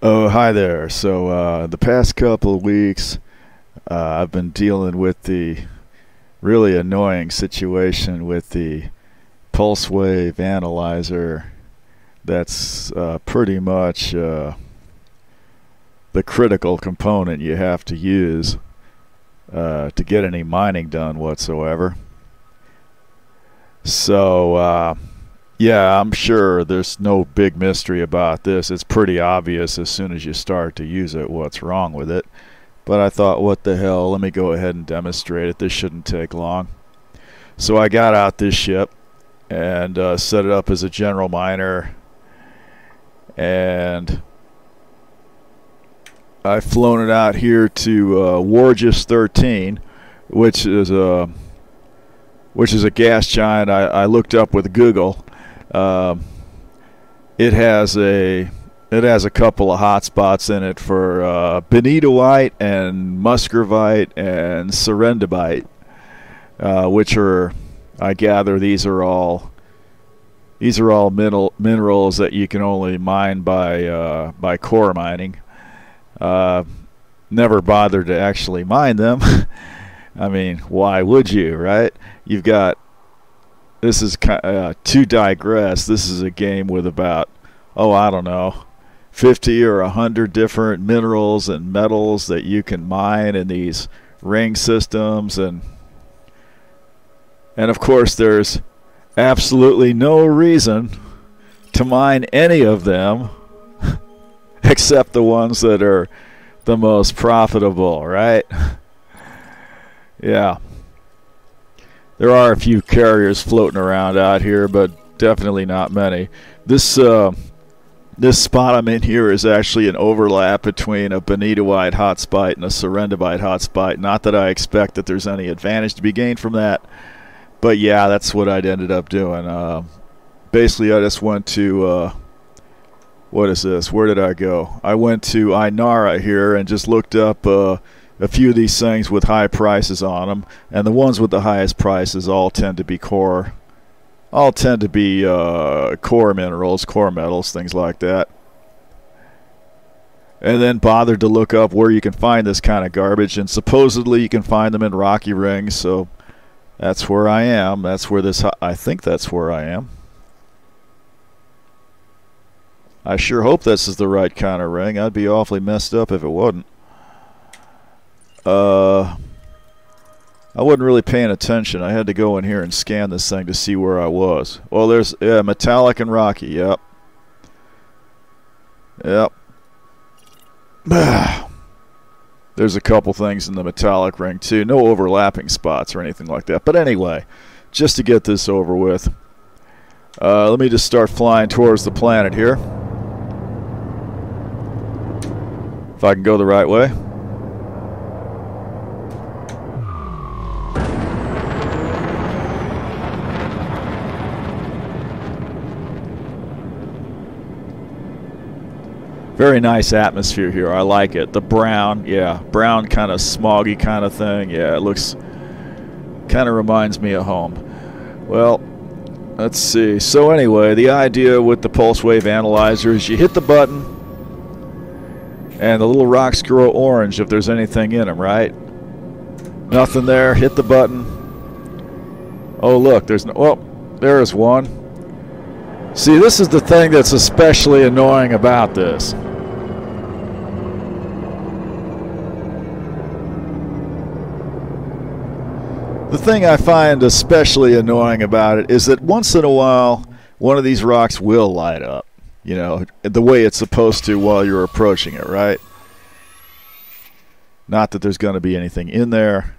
Oh, hi there. So the past couple of weeks I've been dealing with the really annoying situation with the Pulse Wave Analyzer. That's pretty much the critical component you have to use to get any mining done whatsoever. So yeah, I'm sure there's no big mystery about this. It's pretty obvious as soon as you start to use it what's wrong with it. But I thought, what the hell, let me go ahead and demonstrate it. This shouldn't take long. So I got out this ship and set it up as a general miner. And I've flown it out here to Wargis 13, which is a gas giant I looked up with Google. It has a couple of hot spots in it for benitoite and muscovite and serendibite, which are, I gather, these are all minerals that you can only mine by core mining. Never bothered to actually mine them. I mean, why would you, right? You've got, this is, to digress, this is a game with about, oh, I don't know, 50 or 100 different minerals and metals that you can mine in these ring systems. And of course, there's absolutely no reason to mine any of them except the ones that are the most profitable, right? Yeah. There are a few carriers floating around out here, but definitely not many. This spot I'm in here is actually an overlap between a benitoite hotspot and a serendibite hotspot. Not that I expect that there's any advantage to be gained from that, but yeah, that's what I'd ended up doing. Basically, I just went to, what is this? Where did I go? I went to Inara here and just looked up a few of these things with high prices on them, and the ones with the highest prices all tend to be core, core minerals, core metals, things like that. And then bothered to look up where you can find this kind of garbage, and supposedly you can find them in rocky rings. So that's where I am. That's where this, I think that's where I am. I sure hope this is the right kind of ring. I'd be awfully messed up if it wasn't. I wasn't really paying attention. I had to go in here and scan this thing to see where I was. Well, there's metallic and rocky. Yep. Yep. There's a couple things in the metallic ring too. No overlapping spots or anything like that. But anyway, just to get this over with, let me just start flying towards the planet here. If I can go the right way. Very nice atmosphere here. I like it. The brown, yeah, brown kind of smoggy kind of thing. Yeah, it looks, kind of reminds me of home. Well, let's see. So anyway, the idea with the Pulse Wave Analyzer is you hit the button and the little rocks grow orange if there's anything in them, right? Nothing there. Hit the button. Oh, look, there's no, oh, there is one. See, this is the thing that's especially annoying about this. The thing I find especially annoying about it is that once in a while, one of these rocks will light up, you know, the way it's supposed to while you're approaching it, right? Not that there's going to be anything in there,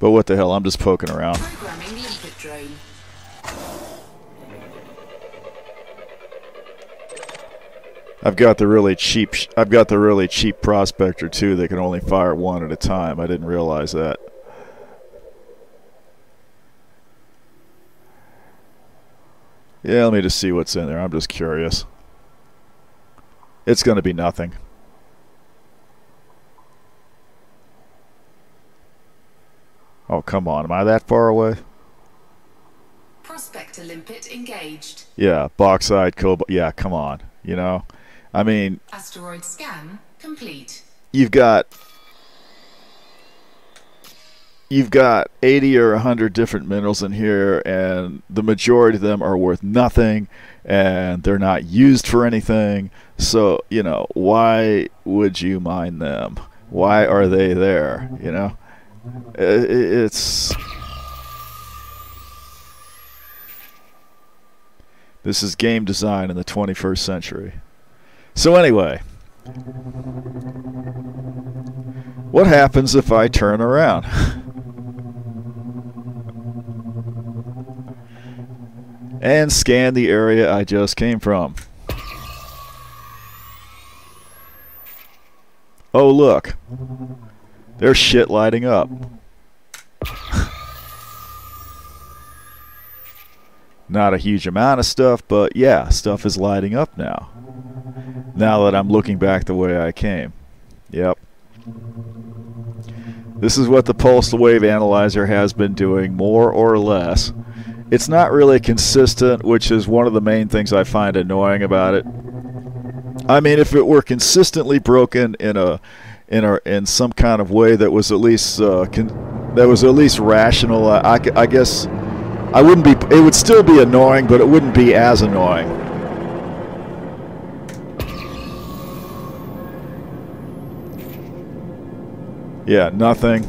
but what the hell, I'm just poking around. Programming the Eco Drone. I've got the really cheap prospector too. They can only fire one at a time. I didn't realize that. Yeah, let me just see what's in there. I'm just curious. It's going to be nothing. Oh, come on. Am I that far away? Prospector limpet engaged. Yeah, bauxite, cobalt. Yeah, come on. You know, I mean, asteroid scan complete. You've got 80 or 100 different minerals in here, and the majority of them are worth nothing, and they're not used for anything. So, you know, why would you mine them? Why are they there? You know, it's... This is game design in the 21st century. So anyway, what happens if I turn around? And scan the area I just came from. Oh look, there's shit lighting up. Not a huge amount of stuff, but yeah, stuff is lighting up now. Now that I'm looking back the way I came. Yep. This is what the Pulse Wave Analyzer has been doing, more or less. It's not really consistent, which is one of the main things I find annoying about it. I mean, if it were consistently broken in some kind of way that was at least rational, I guess I wouldn't be. It would still be annoying, but it wouldn't be as annoying. Yeah, nothing.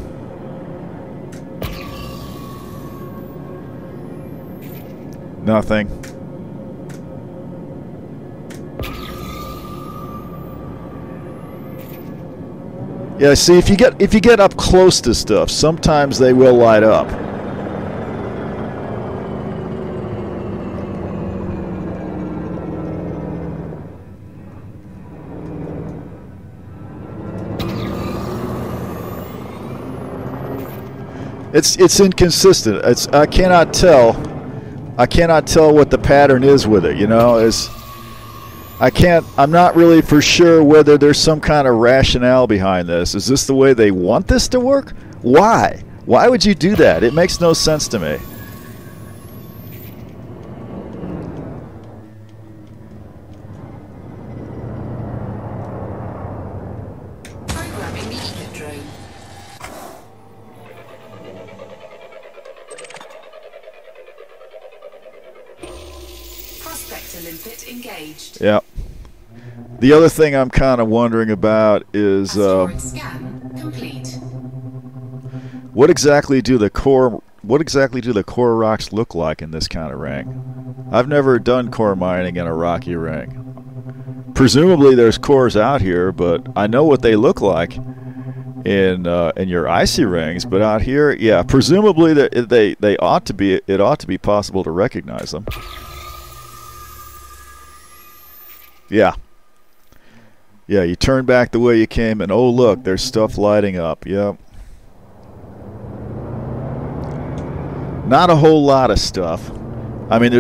Nothing. Yeah, see, if you get up close to stuff, sometimes they will light up. It's inconsistent. I cannot tell what the pattern is with it, you know. I'm not really for sure whether there's some kind of rationale behind this. Is this the way they want this to work? Why? Why would you do that? It makes no sense to me. Yeah. The other thing I'm kind of wondering about is what exactly do the core rocks look like in this kind of ring? I've never done core mining in a rocky ring. Presumably there's cores out here, but I know what they look like in your icy rings. But out here, yeah, presumably they ought to be. It ought to be possible to recognize them. Yeah. Yeah, you turn back the way you came and oh look, there's stuff lighting up. Yep. Not a whole lot of stuff. I mean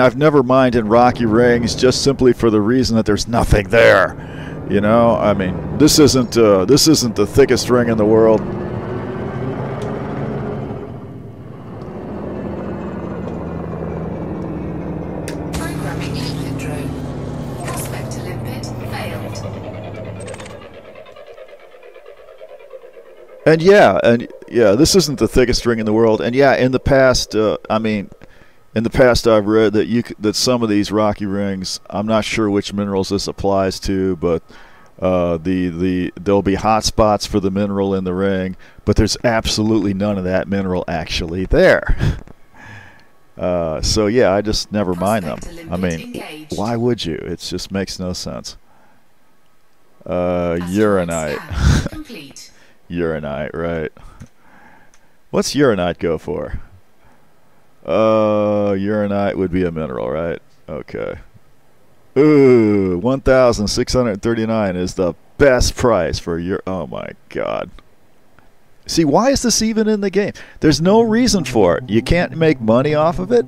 I've never mined in rocky rings just simply for the reason that there's nothing there. You know, I mean, this isn't the thickest ring in the world. And yeah, this isn't the thickest ring in the world. And yeah, in the past, in the past I've read that some of these rocky rings, I'm not sure which minerals this applies to, but there'll be hot spots for the mineral in the ring, but there's absolutely none of that mineral actually there. So yeah, I just never mind them. I mean, why would you? It just makes no sense. Uranite. Uranite, right. What's uranite go for? Uranite would be a mineral, right? Okay. Ooh, 1,639 is the best price for your... Oh my god. See, why is this even in the game? There's no reason for it. You can't make money off of it.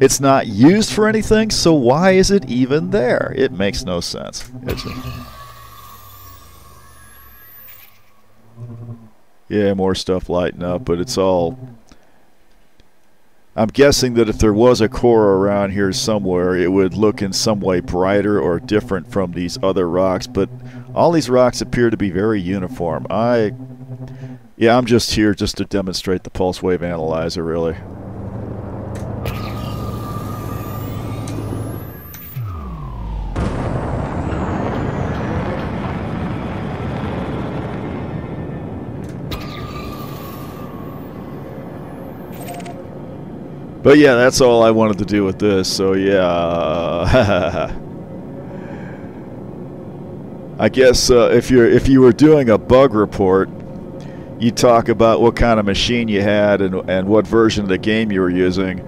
It's not used for anything, so why is it even there? It makes no sense. Yeah, more stuff lighting up, but it's all I'm guessing that if there was a core around here somewhere, it would look in some way brighter or different from these other rocks, but all these rocks appear to be very uniform. Yeah, I'm just here just to demonstrate the Pulse Wave Analyzer, really. But yeah, that's all I wanted to do with this, so yeah. I guess if you were doing a bug report, you talk about what kind of machine you had and what version of the game you were using.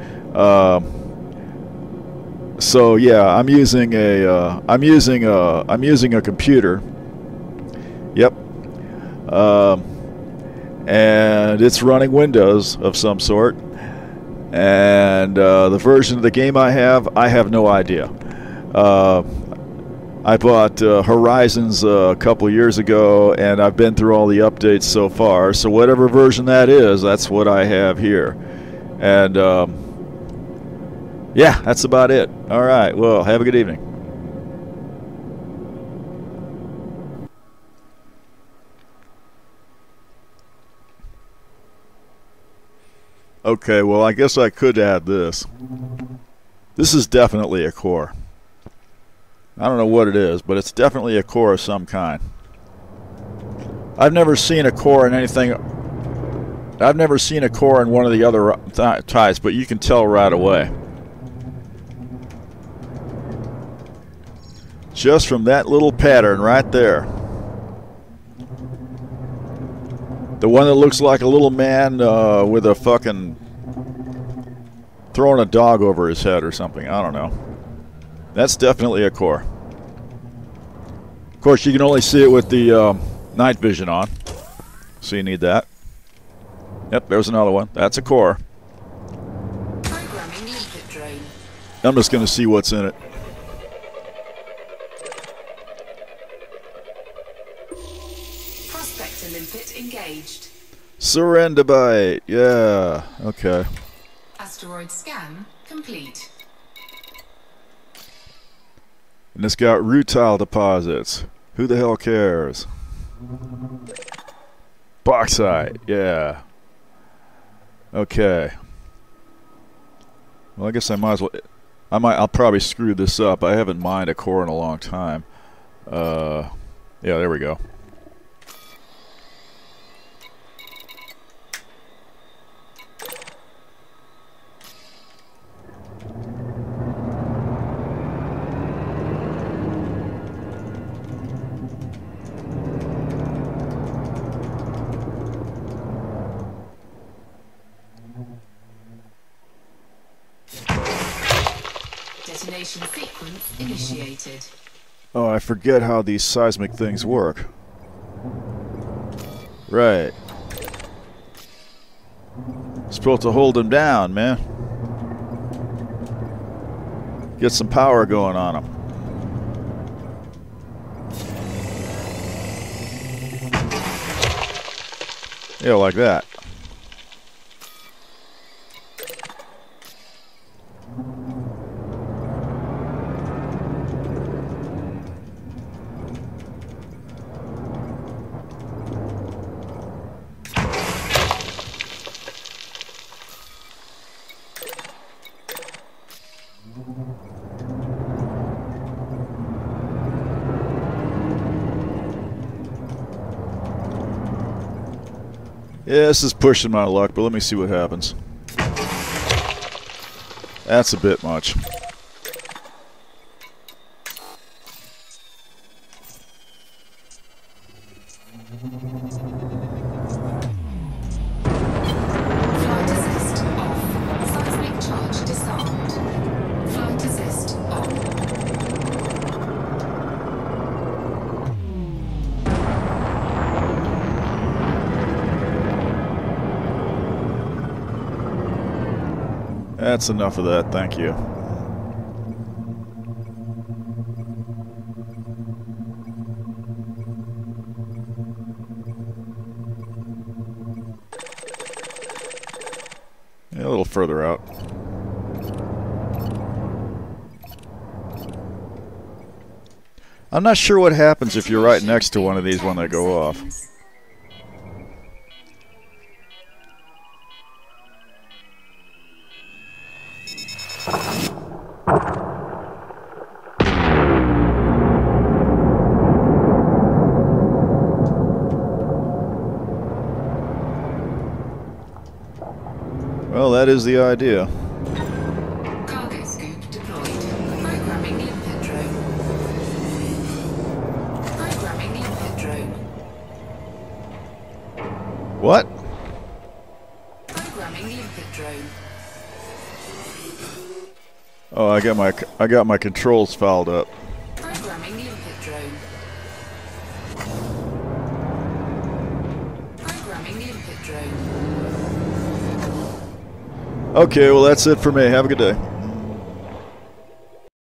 So yeah, I'm using a computer. Yep. And it's running Windows of some sort. And the version of the game I have no idea. I bought Horizons a couple years ago, and I've been through all the updates so far. So whatever version that is, that's what I have here. And yeah, that's about it. All right, well, have a good evening. Okay, well, I guess I could add this. This is definitely a core. I don't know what it is, but it's definitely a core of some kind. I've never seen a core in anything. I've never seen a core in one of the other types, but you can tell right away. Just from that little pattern right there. The one that looks like a little man with a fucking throwing a dog over his head or something. I don't know. That's definitely a core. Of course, you can only see it with the night vision on. So you need that. Yep, there's another one. That's a core. Programming liquid drain. I'm just going to see what's in it. Serendibite, yeah, okay. Asteroid scan complete. And it's got rutile deposits. Who the hell cares? Bauxite, yeah. Okay. Well, I guess I might as well. I'll probably screw this up. I haven't mined a core in a long time. Yeah, there we go. Oh, I forget how these seismic things work. Right. Supposed to hold them down, man. Get some power going on them. Yeah, like that. Yeah, this is pushing my luck, but let me see what happens. That's a bit much. That's enough of that, thank you. Yeah, a little further out. I'm not sure what happens if you're right next to one of these when they go off. Well, that is the idea. Cargo scoop deployed. Programming limpet drone. Programming limpet drone. What? Programming limpet drone. Oh, I got my controls fouled up. Programming limpet drone. Programming limpet drone. Okay, well that's it for me. Have a good day.